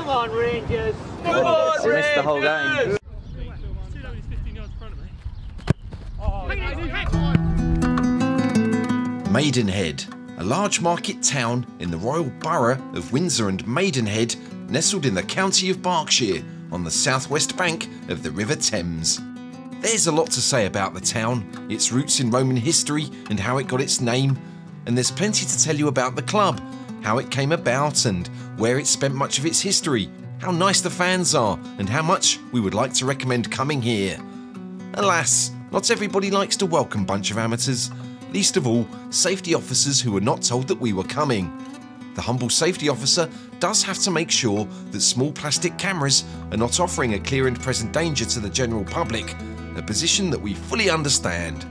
Come on, Rangers! Come on, Rangers! Missed the whole game. Maidenhead, a large market town in the royal borough of Windsor and Maidenhead, nestled in the county of Berkshire on the southwest bank of the River Thames. There's a lot to say about the town, its roots in Roman history and how it got its name, and there's plenty to tell you about the club, how it came about and where it spent much of its history, how nice the fans are and how much we would like to recommend coming here. Alas, not everybody likes to welcome Bunch of Amateurs. Least of all, safety officers who were not told that we were coming. The humble safety officer does have to make sure that small plastic cameras are not offering a clear and present danger to the general public, a position that we fully understand.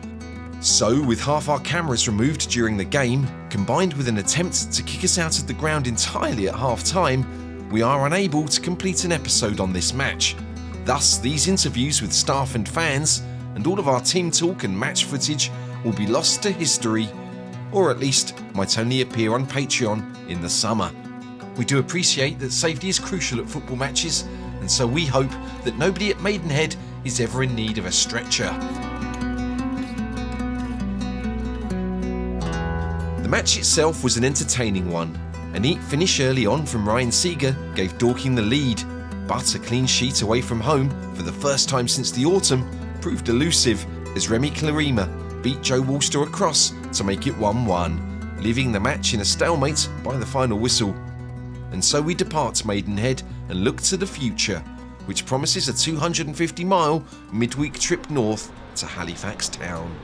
So, with half our cameras removed during the game, combined with an attempt to kick us out of the ground entirely at half-time, we are unable to complete an episode on this match. Thus, these interviews with staff and fans, and all of our team talk and match footage will be lost to history, or at least might only appear on Patreon in the summer. We do appreciate that safety is crucial at football matches, and so we hope that nobody at Maidenhead is ever in need of a stretcher. The match itself was an entertaining one. A neat finish early on from Ryan Seager gave Dorking the lead, but a clean sheet away from home for the first time since the autumn proved elusive as Remy Clerima beat Joe Wallstor across to make it 1-1, leaving the match in a stalemate by the final whistle. And so we depart Maidenhead and look to the future, which promises a 250-mile midweek trip north to Halifax Town.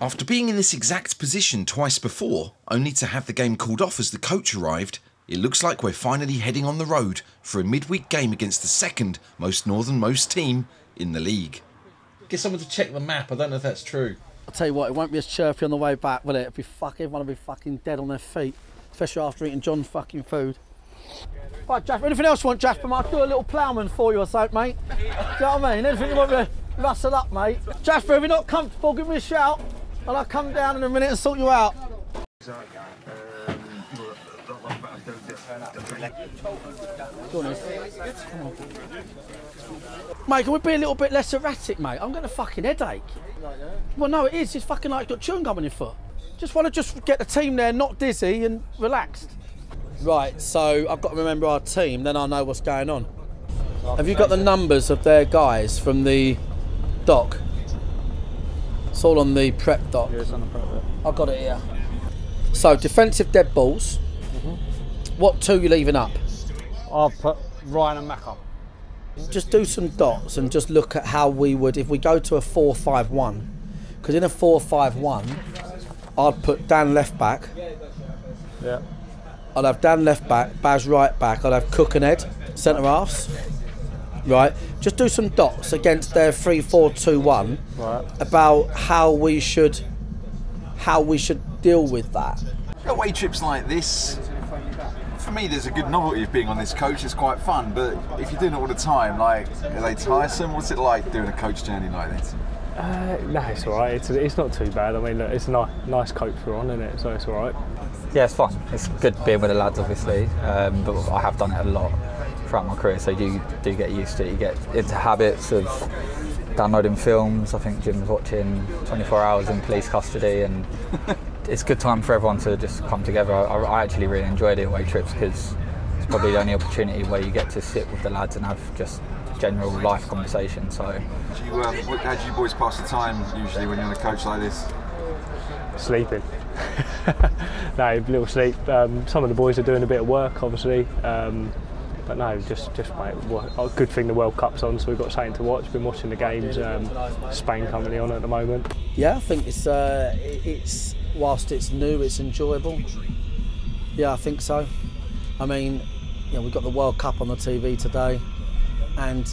After being in this exact position twice before, only to have the game called off as the coach arrived, it looks like we're finally heading on the road for a midweek game against the second most northernmost team in the league. Get someone to check the map, I don't know if that's true. I'll tell you what, it won't be as chirpy on the way back, will it? It'll be everyone will be fucking dead on their feet, especially after eating John's fucking food. Right, Jasper, anything else you want, Jasper? I'll do a little ploughman for you or something, mate. Do you know what I mean? Anything you want to rustle up, mate. Jasper, if you're not comfortable, give me a shout. And I'll come down in a minute and sort you out. Mate, can we be a little bit less erratic, mate? I'm getting a fucking headache. Well, no, it is. It's fucking like you've got chewing gum on your foot. Just want to get the team there, not dizzy and relaxed. Right, so I've got to remember our team, then I know what's going on. Have you got the numbers of their guys from the dock? It's all on the prep dock. Yeah, it's on the prep dock. I've got it here. So, defensive dead balls. What two are you leaving up? I'll put Ryan and Mac up. Just do some dots and just look at how we would, if we go to a 4-5-1, because in a 4-5-1, I'd put Dan left back. Yeah. I'd have Dan left back, Baz right back. I'd have Cook and Ed, centre halves. Right, just do some dots against their 3-4-2-1 about how we should deal with that. Away trips like this, for me, there's a good novelty of being on this coach. It's quite fun, but if you're doing it all the time, like, are they tiresome? What's it like doing a coach journey like this? No, it's all right. It's not too bad. I mean, look, it's a nice coach we're on, isn't it? So it's all right. Yeah, it's fun. It's good being with the lads, obviously, but I have done it a lot throughout my career, so you do get used to it. You get into habits of downloading films. I think Jim's watching 24 Hours in police custody, and it's a good time for everyone to just come together. I actually really enjoy the away trips because it's probably the only opportunity where you get to sit with the lads and have just general life conversation. So, how do you boys pass the time usually when you're on a coach like this? Sleeping. No, little sleep. Some of the boys are doing a bit of work, obviously. But no, just mate, a good thing the World Cup's on, so we've got something to watch. Been watching the games, Spain currently on at the moment. Yeah, I think it's whilst it's new, it's enjoyable. Yeah, I think so. I mean, you know, we've got the World Cup on the TV today, and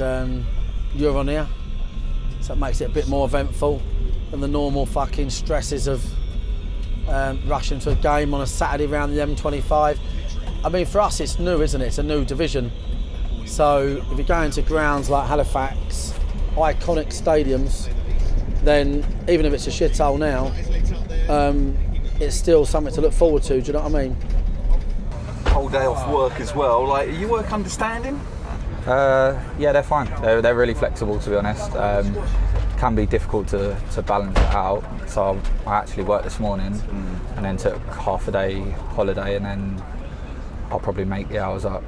you're on here, so it makes it a bit more eventful than the normal fucking stresses of rushing to a game on a Saturday around the M25. I mean, for us, it's new, isn't it? It's a new division. So if you're going to grounds like Halifax, iconic stadiums, then even if it's a shithole now, it's still something to look forward to. Do you know what I mean? Whole day off work as well. Like, are you work understanding? Yeah, they're fine. They're really flexible, to be honest. Can be difficult to balance it out. So I actually worked this morning and then took half a day holiday, and then I'll probably make the hours up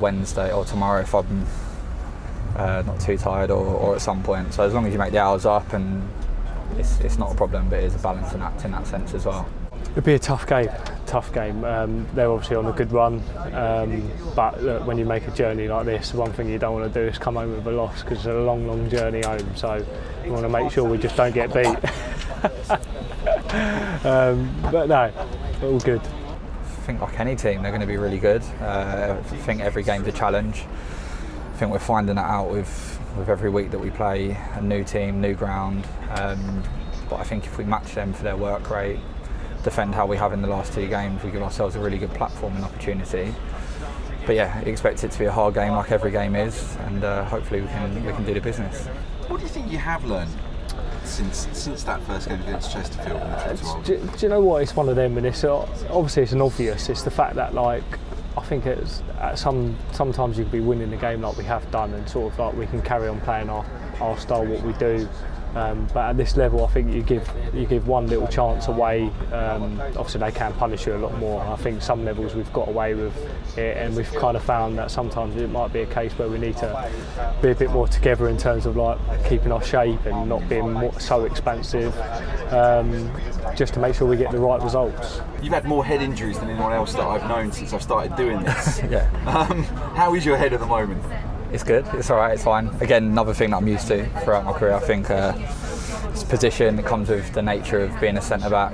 Wednesday or tomorrow if I'm not too tired, or at some point. So as long as you make the hours up, and it's not a problem, but it is a balancing act in that sense as well. It'd be a tough game. Tough game. They're obviously on a good run, but look, when you make a journey like this, one thing you don't want to do is come home with a loss, because it's a long, long journey home. So we want to make sure we just don't get beat. But no, all good. I think like any team, they're going to be really good. I think every game's a challenge. I think we're finding that out with every week that we play a new team, new ground. But I think if we match them for their work rate, defend how we have in the last two games, we give ourselves a really good platform and opportunity. But yeah, expect it to be a hard game like every game is, and hopefully we can do the business. What do you think you have learned since that first game against Chesterfield? Do you know what, it's one of them, and it's obviously it's an obvious, it's the fact that, like, I think it's at sometimes you could be winning the game like we have done, and sort of like we can carry on playing our style, what we do. But at this level, I think you give one little chance away. Obviously, they can punish you a lot more. I think some levels we've got away with it, and we've kind of found that sometimes it might be a case where we need to be a bit more together in terms of like keeping our shape and not being so expansive, just to make sure we get the right results. You've had more head injuries than anyone else that I've known since I've started doing this. Yeah. How is your head at the moment? It's good, it's alright, it's fine. Again, another thing that I'm used to throughout my career. I think it's position, it comes with the nature of being a centre-back.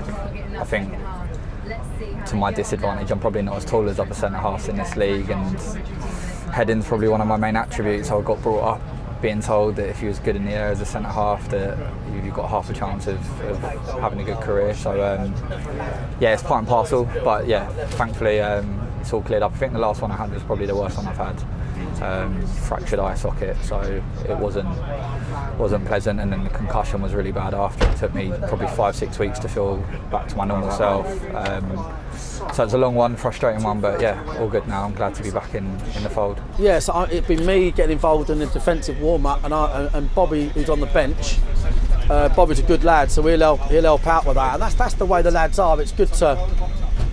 I think, to my disadvantage, I'm probably not as tall as other centre-halves in this league, and heading's probably one of my main attributes. I got brought up being told that if you was good in the air as a centre-half, that you've got half a chance of having a good career. So, yeah, it's part and parcel, but yeah, thankfully it's all cleared up. I think the last one I had was probably the worst one I've had. Fractured eye socket, so it wasn't pleasant, and then the concussion was really bad after. It took me probably 5-6 weeks to feel back to my normal self. So it's a long one, frustrating one, but yeah, all good now. I'm glad to be back in the fold. Yeah, so it'd be me getting involved in the defensive warm-up, and Bobby, who's on the bench. Bobby's a good lad, so he'll help out with that, and that's the way the lads are. It's good to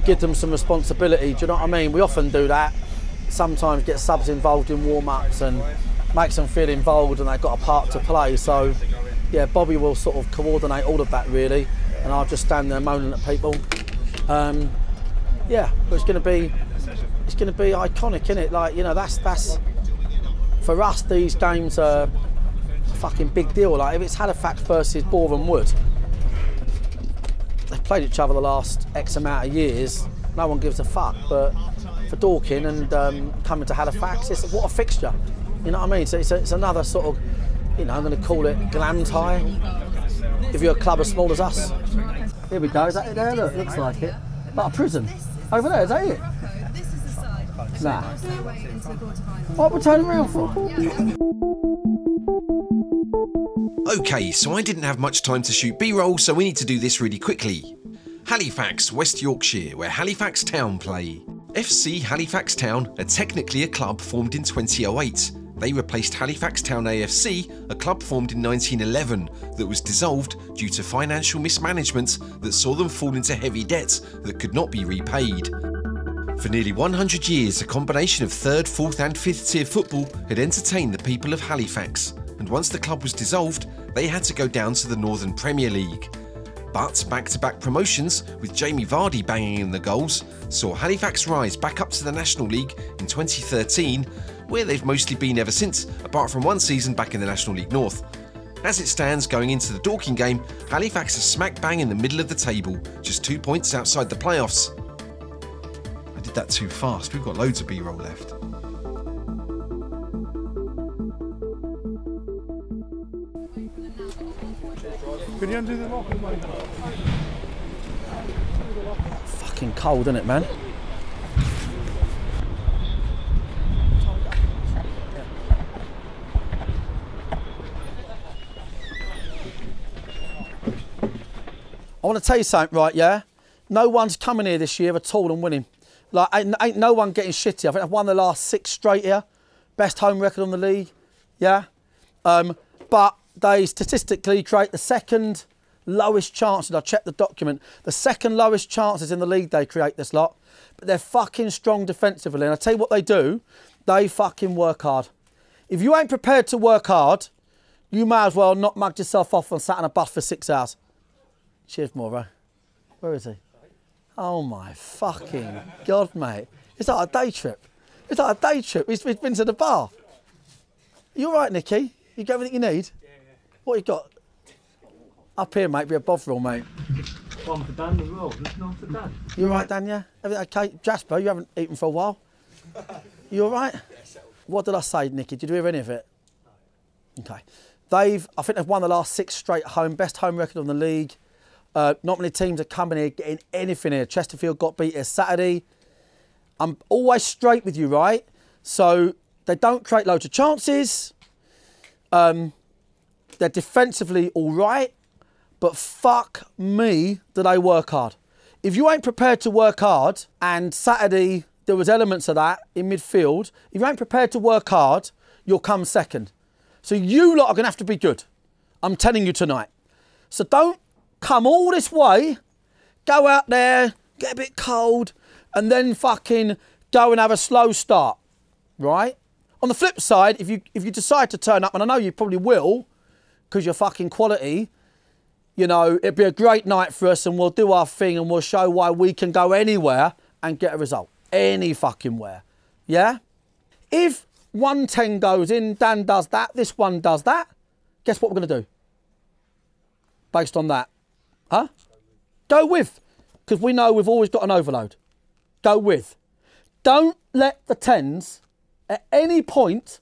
give them some responsibility, do you know what I mean? We often do that. Sometimes get subs involved in warm-ups and makes them feel involved, and they've got a part to play. So yeah, Bobby will sort of coordinate all of that really, and I'll just stand there moaning at people. Yeah, but it's going to be iconic, innit? Like, you know, that's for us, these games are a fucking big deal. Like, if it's Halifax versus Boreham Wood, they've played each other the last X amount of years, no one gives a fuck, but for Dorking and coming to Halifax, it's what a fixture, you know what I mean? So it's another sort of, you know, I'm going to call it glam tie, if you're a club as small as us. Here we go, is that it there? Look, looks like it. Like a prison. Over there, is that it? Nah. What, we're turning around for? Okay, so I didn't have much time to shoot B-roll, so we need to do this really quickly. Halifax, West Yorkshire, where Halifax Town play. FC Halifax Town are technically a club formed in 2008. They replaced Halifax Town AFC, a club formed in 1911 that was dissolved due to financial mismanagement that saw them fall into heavy debts that could not be repaid. For nearly 100 years, a combination of 3rd, 4th and 5th tier football had entertained the people of Halifax, and once the club was dissolved, they had to go down to the Northern Premier League. But back-to-back promotions, with Jamie Vardy banging in the goals, saw Halifax rise back up to the National League in 2013, where they've mostly been ever since, apart from one season back in the National League North. As it stands going into the Dorking game, Halifax are smack bang in the middle of the table, just 2 points outside the playoffs. I did that too fast, we've got loads of B-roll left. Can you undo the lock? Fucking cold, isn't it, man? I want to tell you something, right, yeah? No one's coming here this year at all and winning. Like, ain't no one getting shitty. I think I've won the last 6 straight here. Best home record on the league, yeah? But they statistically create the second lowest chances. I checked the document. The second lowest chances in the league they create, this lot. But they're fucking strong defensively. And I tell you what they do, they fucking work hard. If you ain't prepared to work hard, you may as well not mug yourself off and sat on a bus for 6 hours. Cheers, Morrow. Where is he? Oh my fucking God, mate. It's like a day trip. It's like a day trip. We've been to the bar. You all right, Nicky? You got everything you need? Yeah, yeah. What you got? Up here, mate, be a bovril, mate. One for Dan as well. There's one for Dan. You all right, Dan, yeah? Everything okay? Jasper, you haven't eaten for a while. You all right? What did I say, Nicky? Did you hear any of it? Okay. I think they've won the last 6 straight at home. Best home record on the league. Not many teams are coming here getting anything here. Chesterfield got beat here Saturday. I'm always straight with you, right? So they don't create loads of chances. They're defensively all right. But fuck me, do they work hard. If you ain't prepared to work hard, and Saturday there was elements of that in midfield, if you ain't prepared to work hard, you'll come second. So you lot are going to have to be good. I'm telling you tonight. So don't come all this way, go out there, get a bit cold, and then fucking go and have a slow start, right? On the flip side, if you decide to turn up, and I know you probably will, because you're fucking quality, you know, it'd be a great night for us, and we'll do our thing, and we'll show why we can go anywhere and get a result. Any fucking where, yeah? If 110 goes in, Dan does that, this one does that, guess what we're going to do? Based on that. Huh? Go with. Because we know we've always got an overload. Go with. Don't let the 10s at any point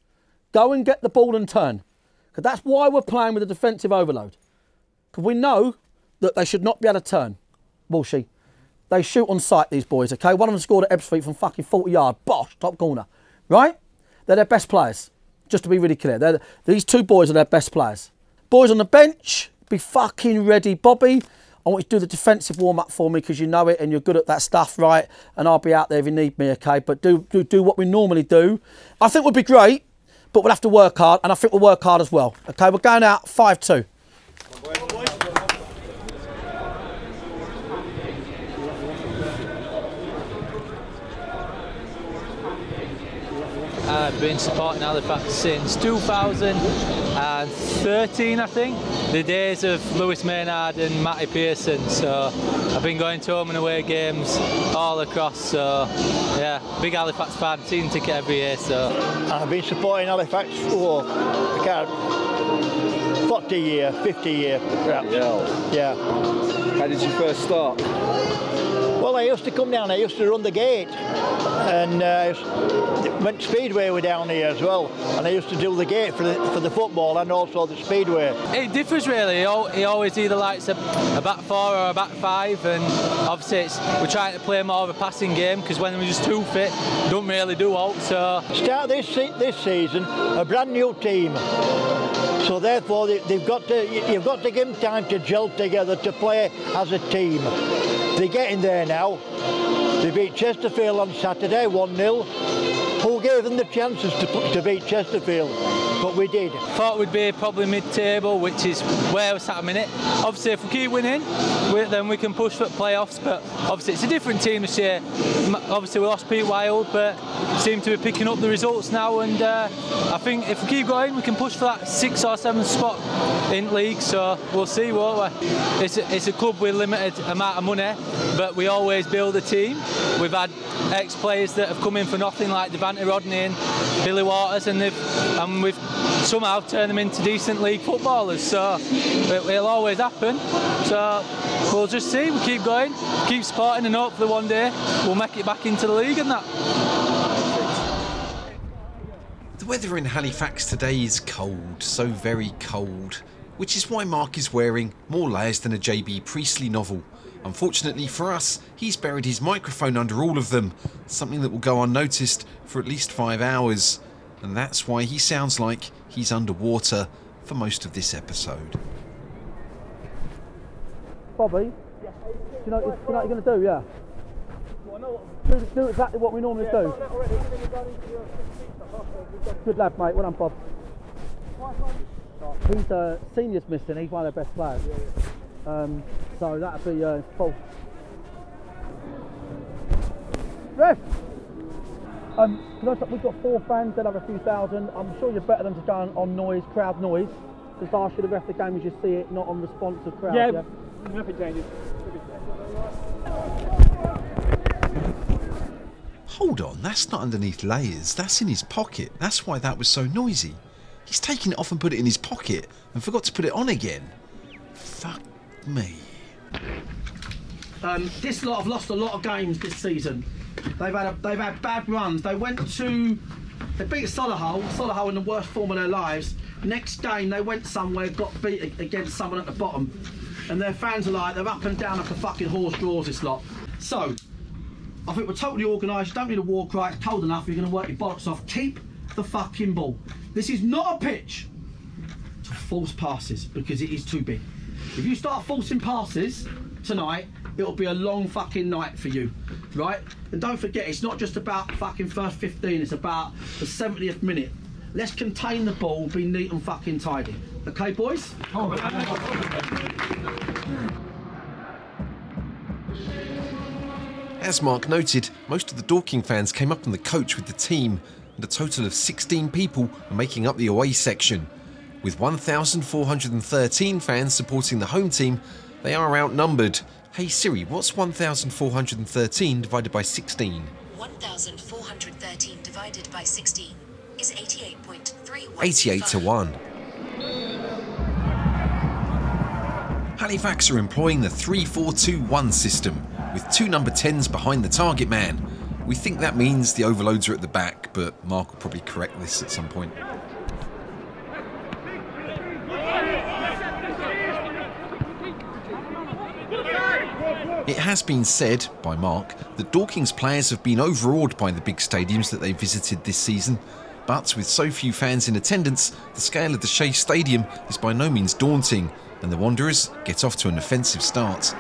go and get the ball and turn. Because that's why we're playing with a defensive overload. Because we know that they should not be able to turn. Walshy. They shoot on sight, these boys, okay? One of them scored at Ebb Street from fucking 40 yard. Bosh, top corner. Right? They're their best players. Just to be really clear. These two boys are their best players. Boys on the bench, be fucking ready, Bobby. I want you to do the defensive warm-up for me because you know it and you're good at that stuff, right? And I'll be out there if you need me, okay? But do what we normally do. I think we'll be great, but we'll have to work hard, and I think we'll work hard as well, okay? We're going out 5-2. I've been supporting Halifax since 2013, I think, the days of Lewis Maynard and Matty Pearson. So I've been going to home and away games all across. So yeah, big Halifax fan, season ticket every year. So I've been supporting Halifax for 40 year, 50 year, perhaps. Yeah. How did you first start? Well, I used to come down. I used to run the gate, and went speedway were down here as well. And I used to do the gate for the football and also the speedway. It differs really. He always either likes a back four or a back five, and obviously we're trying to play more of a passing game because when we're just too fit, don't really do out. So start this season a brand new team. So therefore, you've got to give them time to gel together to play as a team. They're getting there now. They beat Chesterfield on Saturday 1-0. Who gave them the chances to beat Chesterfield? But we did. Thought we'd be probably mid-table, which is where we're sat a minute. Obviously, if we keep winning, then we can push for playoffs. But obviously, it's a different team this year. Obviously, we lost Pete Wild, but seem to be picking up the results now. And I think if we keep going, we can push for that 6th or 7th spot in league. So we'll see, won't we? It's a club with limited amount of money, but we always build a team. We've had ex-players that have come in for nothing, like Devante Rodney and Billy Waters, and we've somehow turned them into decent league footballers. So it'll always happen. So we'll just see. We keep going, keep supporting, and hopefully one day we'll make it back into the league and that. The weather in Halifax today is cold, so very cold, which is why Mark is wearing more layers than a J.B. Priestley novel. Unfortunately for us, he's buried his microphone under all of them, something that will go unnoticed for at least 5 hours. And that's why he sounds like he's underwater for most of this episode. Bobby, Do you know what you're going to do? Yeah. Do exactly what we normally do. Good lad, mate. Well done, Bob. He's senior's missing. He's one of their best players. So that'll be full. Ref. Can I stop? We've got 4 fans, they'll have a few thousand. I'm sure you're better than to go on noise, crowd noise. Because I should have ref the game as you see it, not on responsive crowd. Yeah, nothing changes. Hold on, that's not underneath layers, that's in his pocket. That's why that was so noisy. He's taken it off and put it in his pocket and forgot to put it on again. Fuck me. This lot have lost a lot of games this season. They've had bad runs. They beat Solihull in the worst form of their lives. Next game they went somewhere, got beat against someone at the bottom, and their fans are like, they're up and down like a fucking horse draws, this lot. So I think we're totally organised. You don't need a war cry. It's cold enough. You're going to work your bollocks off. Keep the fucking ball. This is not a pitch to force passes because it is too big. If you start forcing passes tonight, it'll be a long fucking night for you, right? And don't forget, it's not just about fucking first 15, it's about the 70th minute. Let's contain the ball, be neat and fucking tidy. Okay, boys? Oh, as Mark noted, most of the Dorking fans came up on the coach with the team, and a total of 16 people are making up the away section. With 1,413 fans supporting the home team, they are outnumbered. Hey Siri, what's 1,413 divided by 16? 1,413 divided by 16 is 88.31. 88 to 1. Halifax are employing the 3-4-2-1 system, with 2 number 10s behind the target man. We think that means the overloads are at the back, but Mark will probably correct this at some point. It has been said, by Mark, that Dorking's players have been overawed by the big stadiums that they visited this season, but with so few fans in attendance, the scale of the Shay Stadium is by no means daunting, and the Wanderers get off to an offensive start.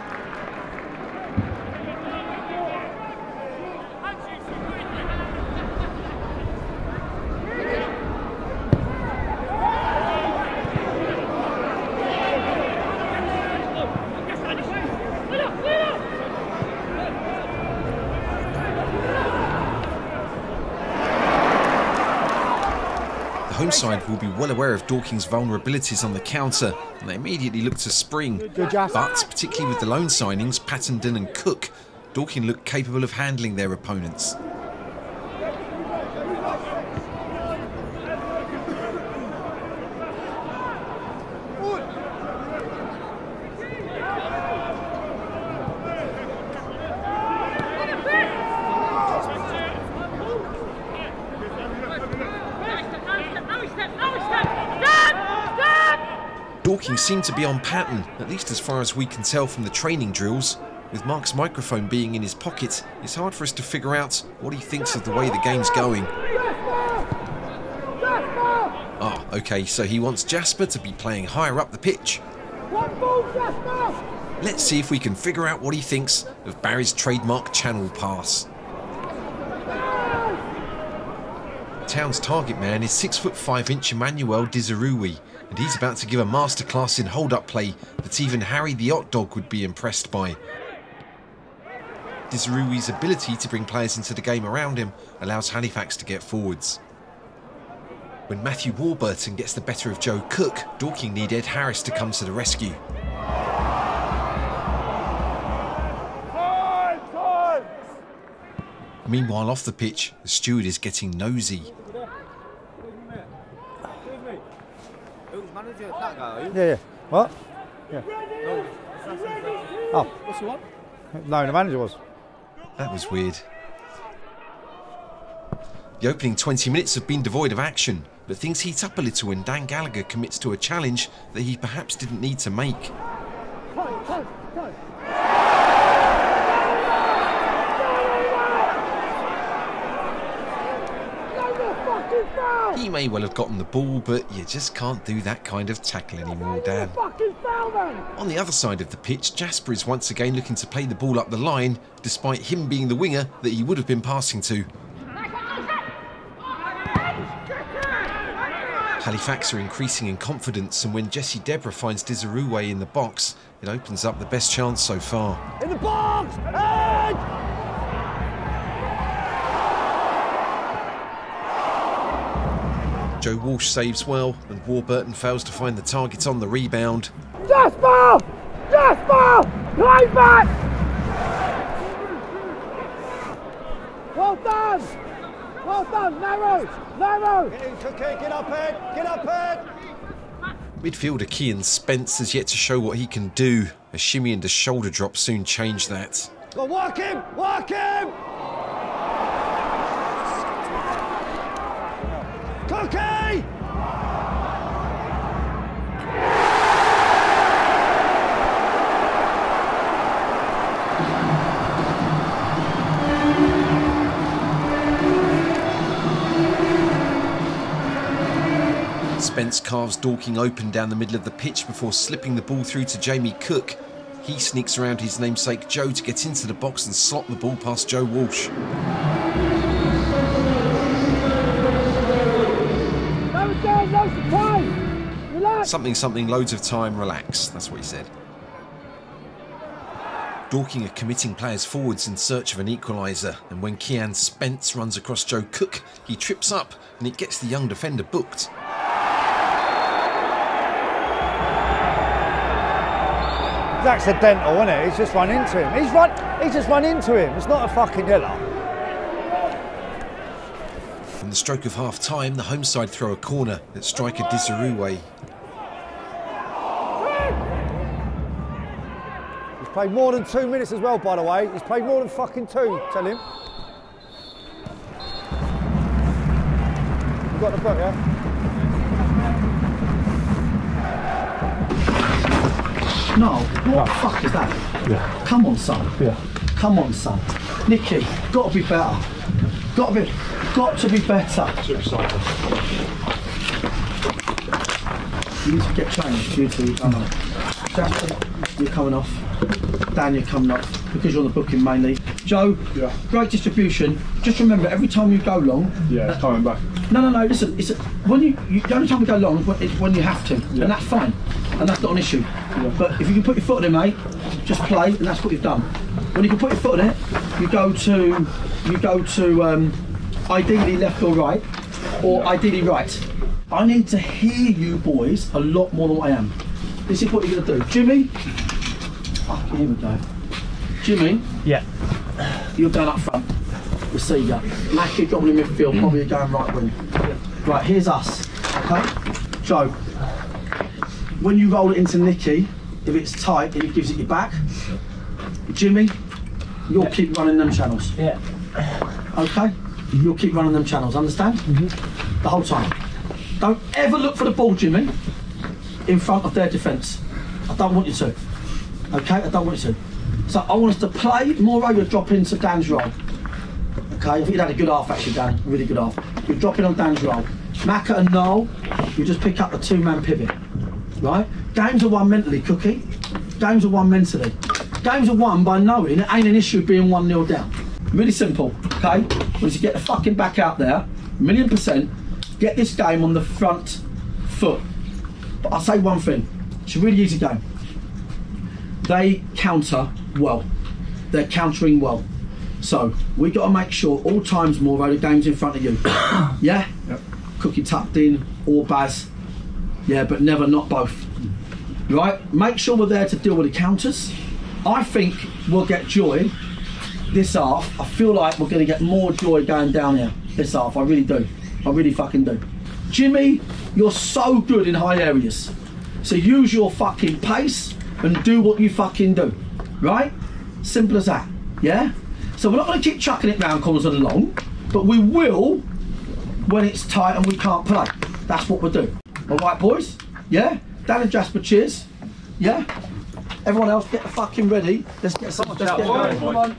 Side will be well aware of Dorking's vulnerabilities on the counter, and they immediately look to spring. But particularly with the loan signings Pattenden and Cook, Dorking look capable of handling their opponents. Dorking seem to be on pattern, at least as far as we can tell from the training drills. With Mark's microphone being in his pocket, it's hard for us to figure out what he thinks of the way the game's going. Ah, okay, so he wants Jasper to be playing higher up the pitch. Let's see if we can figure out what he thinks of Barry's trademark channel pass. Town's target man is 6'5" Emmanuel Dizaroui, and he's about to give a masterclass in hold-up play that even Harry the Hot Dog would be impressed by. Dizaroui's ability to bring players into the game around him allows Halifax to get forwards. When Matthew Warburton gets the better of Joe Cook, Dorking need Ed Harris to come to the rescue. Meanwhile, off the pitch, the steward is getting nosy. Yeah. What? Yeah. Oh. What's he want? No, the manager was. That was weird. The opening 20 minutes have been devoid of action, but things heat up a little when Dan Gallagher commits to a challenge that he perhaps didn't need to make. Go. He may well have gotten the ball, but you just can't do that kind of tackle anymore, Dan. On the other side of the pitch, Jasper is once again looking to play the ball up the line, despite him being the winger that he would have been passing to. Halifax are increasing in confidence, and when Jesse Debra finds Dizaroui in the box, it opens up the best chance so far. In the box! And... Joe Walsh saves well, and Warburton fails to find the target on the rebound. Jasper! Jasper! Play back! Well done! Well done, narrow, narrow! Get up, Ed! Get up, Ed! Midfielder Kian Spence has yet to show what he can do. A shimmy and a shoulder drop soon change that. Go walk him! Walk him! Cookie! Spence carves Dorking open down the middle of the pitch before slipping the ball through to Jamie Cook. He sneaks around his namesake Joe to get into the box and slot the ball past Joe Walsh. Something, loads of time, relax. That's what he said. Dorking are committing players forwards in search of an equaliser, and when Kian Spence runs across Joe Cook, he trips up and it gets the young defender booked. It's accidental, isn't it? He's just run into him. He's just run into him. It's not a fucking yellow. From the stroke of half-time, the home side throw a corner at striker Dizaroui. He's played more than 2 minutes as well, by the way. He's played more than fucking two, tell him. You got the book, yeah? No, what the fuck is that? Yeah. Come on, son. Yeah. Come on, son. Nicky, gotta be better. Got to be better. Too excited. You need to get changed, you two. Jasper, you're coming off. Dan, you're coming off, because you're on the booking mainly. Joe, yeah. Great distribution. Just remember, every time you go long... Yeah, it's coming back. No, listen, it's the only time we go long is when you have to, yeah. And that's fine. And that's not an issue. Yeah. But if you can put your foot in it, mate, just play, and that's what you've done. When you can put your foot in it, you go to ideally left or right, or ideally right. I need to hear you boys a lot more than I am. This is what you're gonna do. Jimmy, oh, here we go. Jimmy, yeah, you're going up front, receiver. Mackie dropping in midfield, probably you're going right wing. Right, here's us, okay? Joe. When you roll it into Nicky, if it's tight, it gives it your back. Jimmy, you'll keep running them channels. Yeah. Okay? You'll keep running them channels, understand? Mm-hmm. The whole time. Don't ever look for the ball, Jimmy, in front of their defence. I don't want you to. Okay? I don't want you to. So I want us to play, moreover, drop into Dan's roll. Okay? I think you'd had a good half, actually, Dan. Really good half. You're dropping on Dan's roll. Macca and Noel, you just pick up the two-man pivot. Right? Games are won mentally, Cookie. Games are won mentally. Games are won by knowing it ain't an issue being 1-0 down. Really simple, okay? Once you get the fucking back out there, 1,000,000%, get this game on the front foot. But I'll say one thing, it's a really easy game. They counter well. They're countering well. So, we got to make sure all times more about the game's in front of you. Yeah? Yep. Cookie tucked in, all Baz. Yeah, but never not both. Right? Make sure we're there to deal with the counters. I think we'll get joy this half. I feel like we're going to get more joy going down here this half. I really do. I really fucking do. Jimmy, you're so good in high areas. So use your fucking pace and do what you fucking do. Right? Simple as that. Yeah? So we're not going to keep chucking it round corners and long, but we will when it's tight and we can't play. That's what we'll do. All right, boys? Yeah? Dan and Jasper, cheers. Yeah? Everyone else, get the fucking ready. Let's get some. Let's get going. Come on.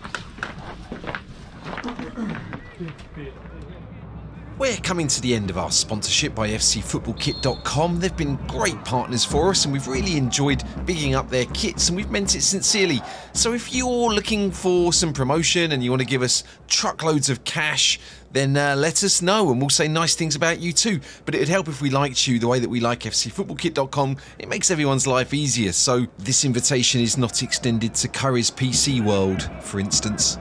We're coming to the end of our sponsorship by FCFootballKit.com. They've been great partners for us and we've really enjoyed bigging up their kits, and we've meant it sincerely. So if you're looking for some promotion and you want to give us truckloads of cash, then let us know and we'll say nice things about you too. But it'd help if we liked you the way that we like FCFootballKit.com. It makes everyone's life easier. So this invitation is not extended to Curry's PC World, for instance.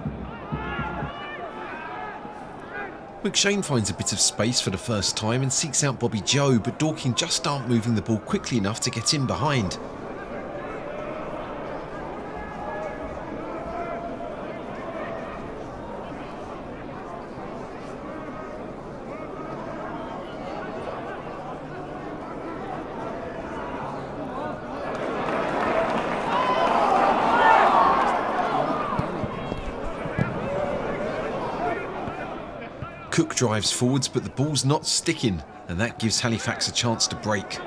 McShane finds a bit of space for the first time and seeks out Bobby Joe, but Dorking just aren't moving the ball quickly enough to get in behind. Cook drives forwards, but the ball's not sticking, and that gives Halifax a chance to break.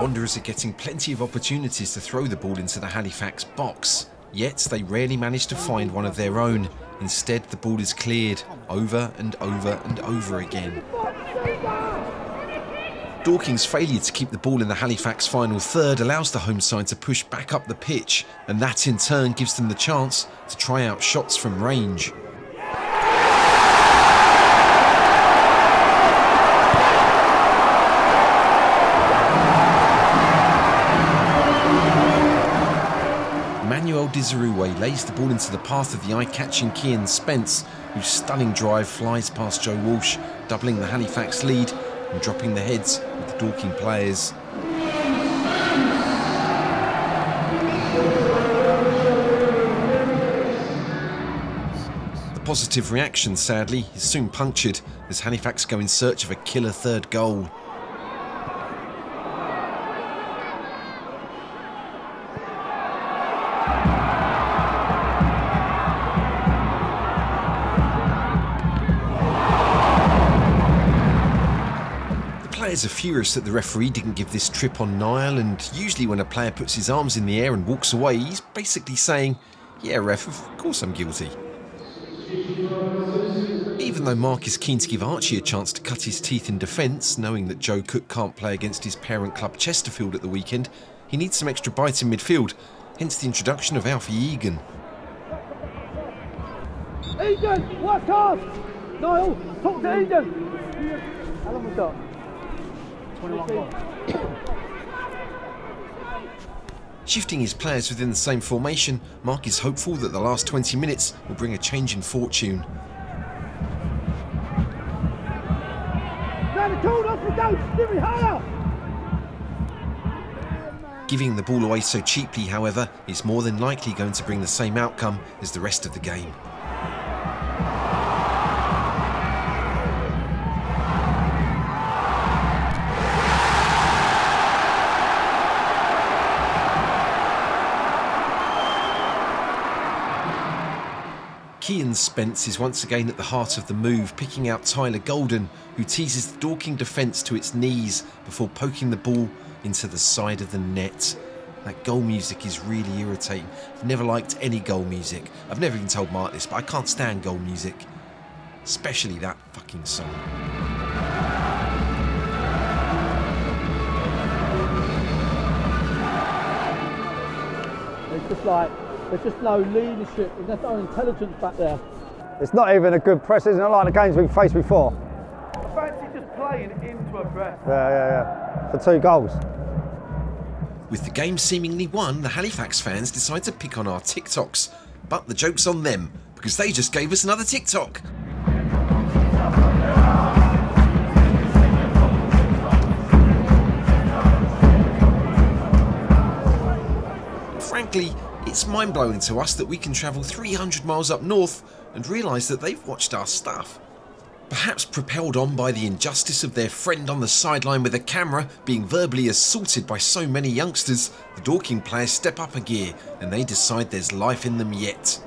Wanderers are getting plenty of opportunities to throw the ball into the Halifax box, yet they rarely manage to find one of their own. Instead, the ball is cleared over and over and over again. Dorking's failure to keep the ball in the Halifax final third allows the home side to push back up the pitch, and that in turn gives them the chance to try out shots from range. Emmanuel Dizaroui lays the ball into the path of the eye-catching Kian Spence, whose stunning drive flies past Joe Walsh, doubling the Halifax lead and dropping the heads of the Dorking players. The positive reaction, sadly, is soon punctured as Halifax go in search of a killer third goal. Players are furious that the referee didn't give this trip on Niall, and usually when a player puts his arms in the air and walks away, he's basically saying, yeah ref, of course I'm guilty. Even though Mark is keen to give Archie a chance to cut his teeth in defence, knowing that Joe Cook can't play against his parent club Chesterfield at the weekend, he needs some extra bite in midfield, hence the introduction of Alfie Egan. Egan, work off! Niall, talk to Egan! How long we got? 21. Shifting his players within the same formation, Mark is hopeful that the last 20 minutes will bring a change in fortune. Giving the ball away so cheaply, however, is more than likely going to bring the same outcome as the rest of the game. Keon Spence is once again at the heart of the move, picking out Tyler Golden, who teases the Dorking defence to its knees before poking the ball into the side of the net. That goal music is really irritating. I've never liked any goal music. I've never even told Mark this, but I can't stand goal music. Especially that fucking song. It's just like, there's just no leadership, there's no intelligence back there. It's not even a good press, isn't it? Like the games we've faced before. I fancy just playing into a press. Yeah. For two goals. With the game seemingly won, the Halifax fans decide to pick on our TikToks. But the joke's on them, because they just gave us another TikTok. Frankly, it's mind-blowing to us that we can travel 300 miles up north and realise that they've watched our stuff. Perhaps propelled on by the injustice of their friend on the sideline with a camera being verbally assaulted by so many youngsters, the Dorking players step up a gear and they decide there's life in them yet.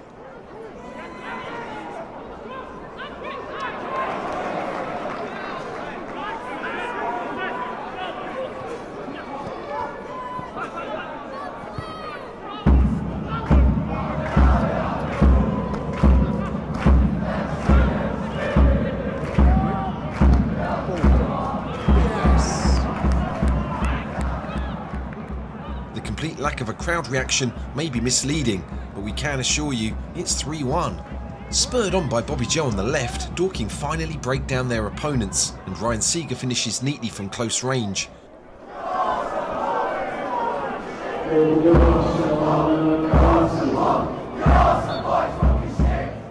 complete lack of a crowd reaction may be misleading, but we can assure you it's 3-1. Spurred on by Bobby Joe on the left, Dorking finally break down their opponents and Ryan Seager finishes neatly from close range.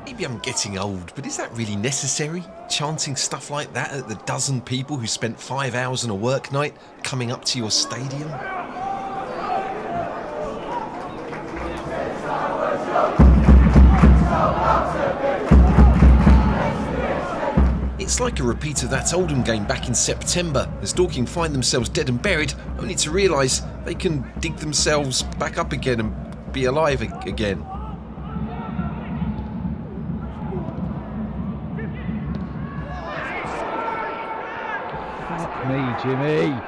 Maybe I'm getting old, but is that really necessary? Chanting stuff like that at the dozen people who spent 5 hours on a work night coming up to your stadium? It's like a repeat of that Oldham game back in September, as Dorking find themselves dead and buried, only to realise they can dig themselves back up again and be alive again. Fuck me, Jimmy!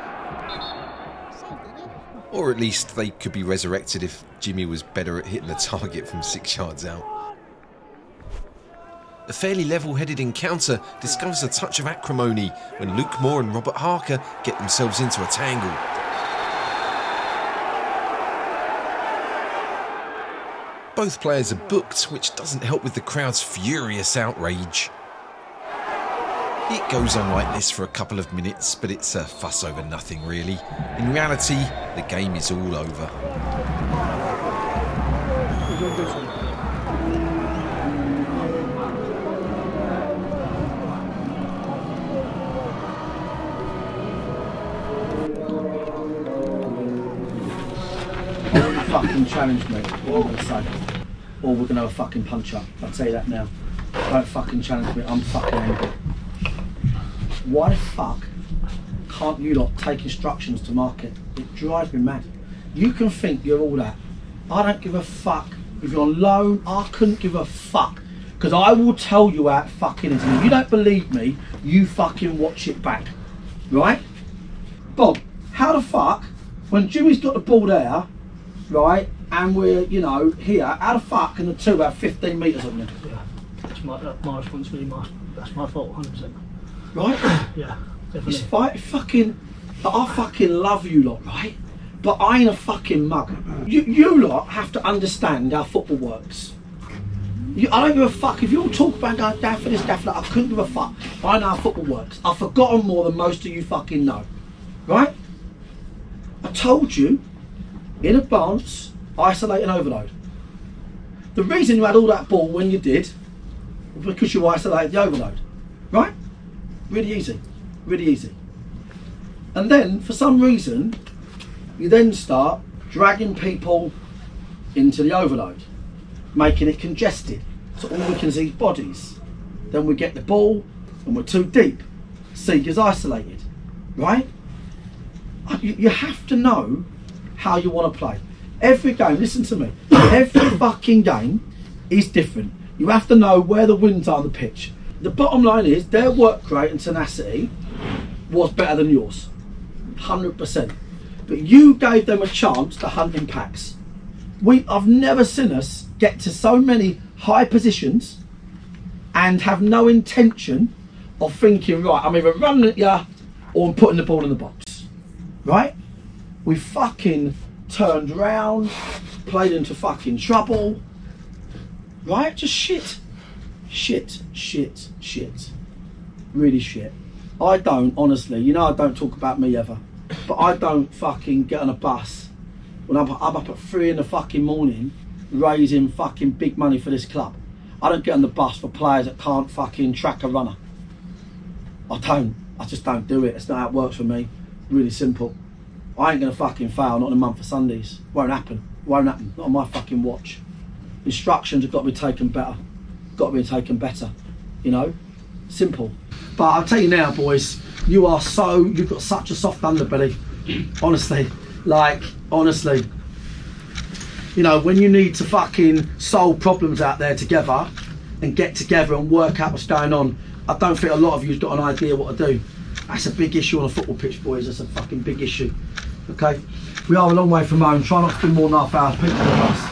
Or at least they could be resurrected if Jimmy was better at hitting the target from 6 yards out. A fairly level-headed encounter discovers a touch of acrimony when Luke Moore and Robert Harker get themselves into a tangle. Both players are booked, which doesn't help with the crowd's furious outrage. It goes on like this for a couple of minutes, but it's a fuss over nothing really. In reality, the game is all over. Fucking challenge me all of a sudden, or we're gonna have a fucking punch up. I'll tell you that now. Don't fucking challenge me, I'm fucking angry. Why the fuck can't you lot take instructions to market? It drives me mad. You can think you're all that. I don't give a fuck. If you're on loan, I couldn't give a fuck. Because I will tell you how it fucking is. And if you don't believe me, you fucking watch it back. Right? Bob, how the fuck, when Jimmy's got the ball there, right, and we're, you know, here, how the fuck can the two about 15 metres on them? Yeah, that's my responsibility, that's my fault, 100%. Right? Yeah, definitely. It's fucking, like, I fucking love you lot, right? But I ain't a fucking mug. You lot have to understand how football works. I don't give a fuck, if you all talk about going down for this, down for that, I couldn't give a fuck. I know how football works. I've forgotten more than most of you fucking know. Right? I told you, in advance, isolate and overload. The reason you had all that ball when you did was because you isolated the overload, right? Really easy, really easy. And then, for some reason, you then start dragging people into the overload, making it congested, so all we can see is bodies. Then we get the ball and we're too deep. Seeker's isolated, right? You have to know how you want to play. Every game, listen to me, every fucking game is different. You have to know where the wins are on the pitch. The bottom line is their work rate and tenacity was better than yours, 100%. But you gave them a chance to hunt in packs. I've never seen us get to so many high positions and have no intention of thinking, right, I'm either running at you or I'm putting the ball in the box, right? We fucking turned round, played into fucking trouble, right? Just shit. Shit, shit, shit. Really shit. I don't, honestly, you know I don't talk about me ever, but I don't fucking get on a bus when I'm up at 3 in the fucking morning raising fucking big money for this club. I don't get on the bus for players that can't fucking track a runner. I don't. I just don't do it. It's not how it works for me. Really simple. I ain't gonna fucking fail, not in a month for Sundays. Won't happen, won't happen, not on my fucking watch. Instructions have got to be taken better. Got to be taken better, you know? Simple. But I'll tell you now, boys, you are so, you've got such a soft underbelly. Honestly, like, honestly. You know, when you need to fucking solve problems out there together and get together and work out what's going on, I don't think a lot of you've got an idea what to do. That's a big issue on a football pitch, boys. That's a fucking big issue. Okay? We are a long way from home. Try not to be more than half hour. People with us.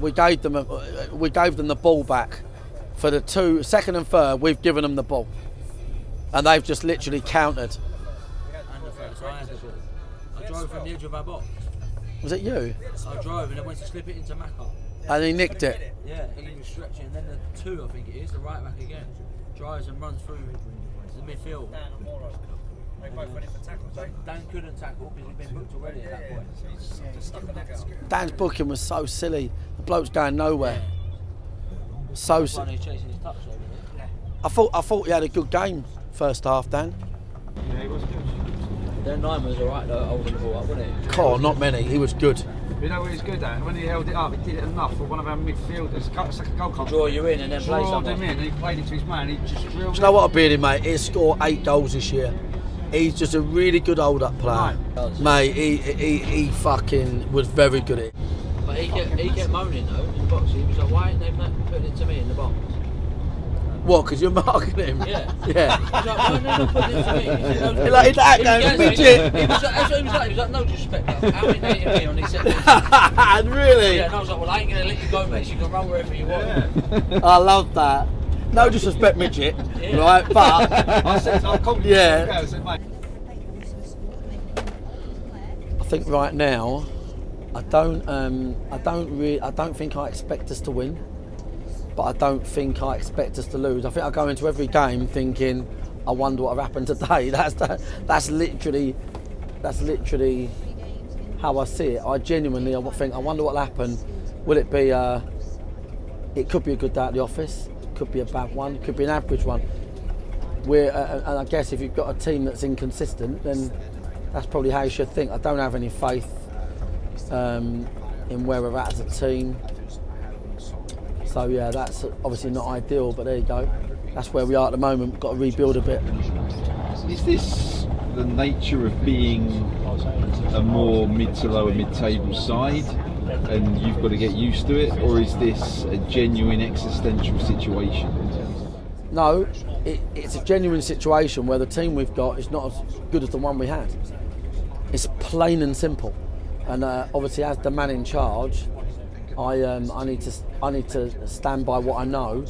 We gave them the ball back. For the two, second and third, we've given them the ball. And they've just literally countered. I drove from the edge of our box. Was it you? I drove and I went to slip it into Macca. And he nicked it? Yeah, he was stretching. And then the two, I think it is, the right back again, drives and runs through the midfield. They both went in for tackles, right? Dan couldn't tackle because he'd been booked already at that point. So he's just stuck at Dan's booking was so silly. The bloke's going nowhere. Yeah. So silly. I thought he had a good game first half, Dan. Yeah, he was good. Their nine was alright though, holding the ball up, wasn't he? Cool, not many. He was good. You know what he's good at? When he held it up, he did it enough for one of our midfielders. It's like a goal card. Draw you in and then play someone. Drawed him in and he played it to his man. He just drilled him. Do you know what I beat him, mate? He'll score 8 goals this year. He's just a really good hold-up player. Right. Mate, he fucking was very good at it. But he kept moaning though in the box. He was like, why ain't they putting it to me in the box? What, because you're marking him? Yeah. Yeah. He was like, why no, putting it to me? He like, that going, midget. That's what he was like. He was like, no disrespect, bro. How many hated me on these seconds? Really? Yeah, and I was like, well, I ain't going to let you go, mate. So you can run wherever you want. Yeah. I love that. No disrespect, midget, yeah. Right? But I said, I'll come to yeah. I think right now, I don't think I expect us to win, but I don't think I expect us to lose. I think I go into every game thinking, I wonder what happened today. That's literally how I see it. I genuinely think, I wonder what'll happen. Will it be? It could be a good day at the office. Could be a bad one, could be an average one. We're, and I guess if you've got a team that's inconsistent, then that's probably how you should think. I don't have any faith in where we're at as a team. So yeah, that's obviously not ideal, but there you go. That's where we are at the moment. We've got to rebuild a bit. Is this the nature of being a more mid to lower mid-table side? And you've got to get used to it, or is this a genuine existential situation? No, it's a genuine situation where the team we've got is not as good as the one we had. It's plain and simple. And obviously, as the man in charge, I need to stand by what I know.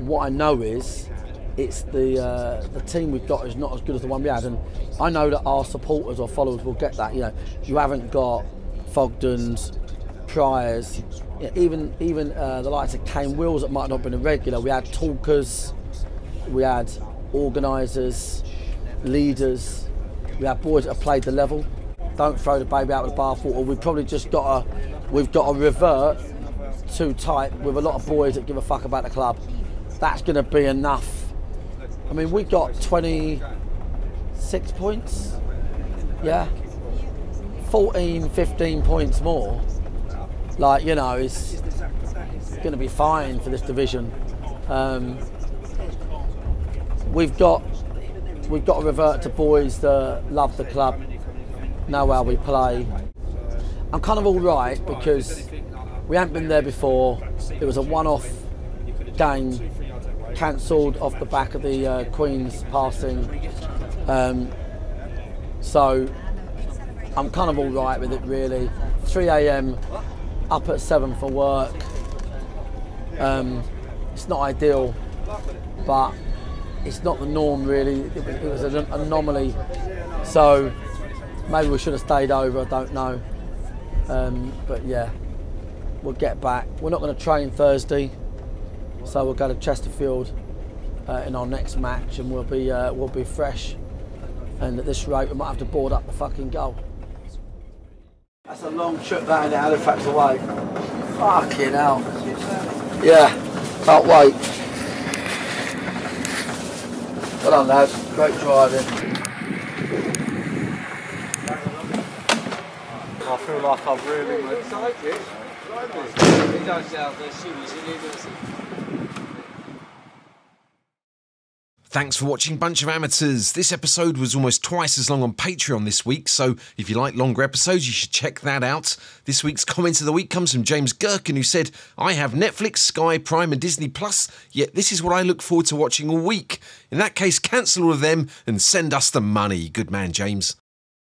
What I know is, it's the team we've got is not as good as the one we had. And I know that our supporters or followers will get that. You know, you haven't got Fogden's, Priors, even the likes of Kane Wills that might not have been a regular. We had talkers, we had organisers, leaders, we had boys that have played the level. Don't throw the baby out with the bathwater. We've probably just got to, we've got to revert too tight with a lot of boys that give a fuck about the club. That's going to be enough. I mean, we got 26 points, yeah, 14, 15 points more. Like, you know, it's going to be fine for this division. We've got to revert to boys that love the club, know how we play. I'm kind of all right because we hadn't been there before. It was a one-off game, cancelled off the back of the Queen's passing. So I'm kind of all right with it, really. 3 a.m. up at 7 for work. It's not ideal, but it's not the norm really. It was an anomaly, so maybe we should have stayed over, I don't know. But yeah, we'll get back. We're not going to train Thursday, so we'll go to Chesterfield in our next match, and we'll be fresh. And at this rate, we might have to board up the fucking goal. That's a long trip down in Halifax away. Fucking hell. Yeah, can't wait. Well done, lads. Great driving. I feel like I've really moved. He goes out there as soon as he leaves. Thanks for watching Bunch of Amateurs. This episode was almost twice as long on Patreon this week, so if you like longer episodes, you should check that out. This week's comment of the week comes from James Gherkin, who said, I have Netflix, Sky, Prime and Disney Plus, yet this is what I look forward to watching all week. In that case, cancel all of them and send us the money. Good man, James.